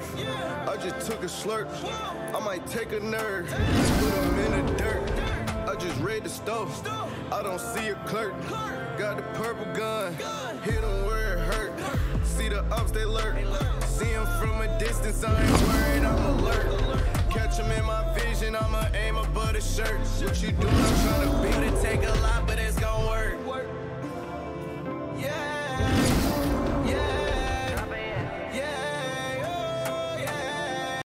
surf. I just took a slurp. I might take a nerve. Put him in the dirt. I just read the stove. I don't see a clerk. Got the purple gun. Hit him where it hurt. See the ups, they lurk. See him from a distance. I ain't worried, I'm alert. Catch him in my vision. I'ma aim above the shirt. What you doing? I'm trying to beat it. Take a lot.